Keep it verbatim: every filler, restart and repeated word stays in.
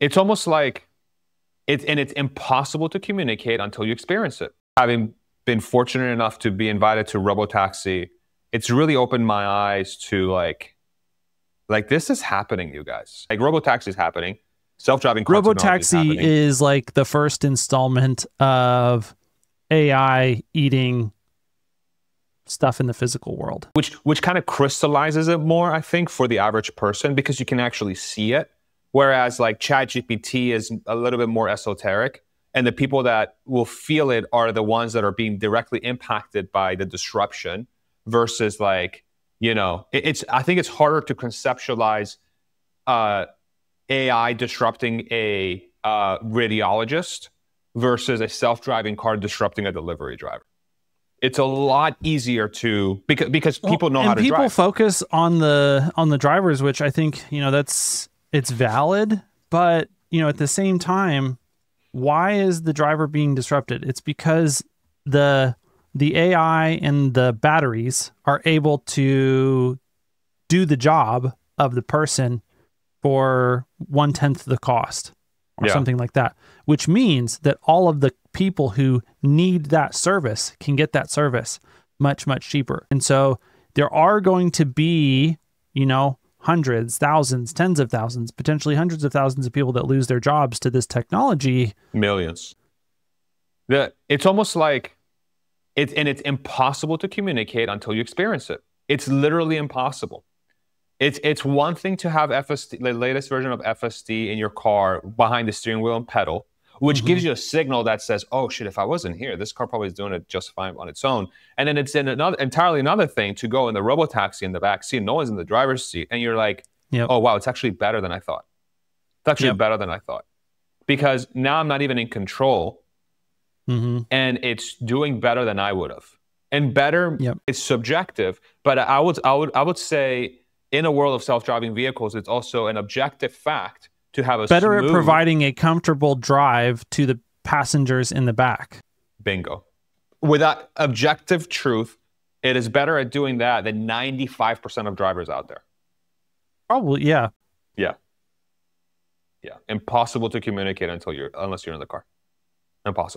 It's almost like, it's, and it's impossible to communicate until you experience it. Having been fortunate enough to be invited to RoboTaxi, it's really opened my eyes to like, like this is happening, you guys. Like RoboTaxi is happening. Self-driving car technology is, is like the first installment of A I eating stuff in the physical world. Which which kind of crystallizes it more, I think, for the average person, because you can actually see it. Whereas like ChatGPT is a little bit more esoteric, and the people that will feel it are the ones that are being directly impacted by the disruption versus like, you know, it, it's I think it's harder to conceptualize uh, A I disrupting a uh, radiologist versus a self-driving car disrupting a delivery driver. It's a lot easier to because because people well, know how to drive. And people focus on the on the drivers, which I think, you know, that's it's valid, but you know, at the same time, why is the driver being disrupted? It's because the the A I and the batteries are able to do the job of the person for one-tenth the cost or yeah. something like that, which means that all of the people who need that service can get that service much, much cheaper. And so there are going to be, you know, hundreds, thousands, tens of thousands, potentially hundreds of thousands of people that lose their jobs to this technology. Millions. The, it's almost like, it's, and it's impossible to communicate until you experience it. It's literally impossible. It's it's one thing to have F S D, the latest version of F S D in your car behind the steering wheel and pedal, which mm-hmm. gives you a signal that says, "Oh shit! If I wasn't here, this car probably is doing it just fine on its own." And then it's in another entirely another thing to go in the RoboTaxi in the back seat, no one's in the driver's seat, and you're like, yep. "Oh wow, it's actually better than I thought. It's actually yep. better than I thought," because now I'm not even in control, mm-hmm. and it's doing better than I would have. And better, yep. it's subjective, but I would I would I would say, in a world of self-driving vehicles, it's also an objective fact to have a better smooth... at providing a comfortable drive to the passengers in the back. Bingo. Without objective truth, it is better at doing that than ninety-five percent of drivers out there. Probably, yeah. Yeah. Yeah. Impossible to communicate until you're unless you're in the car. Impossible.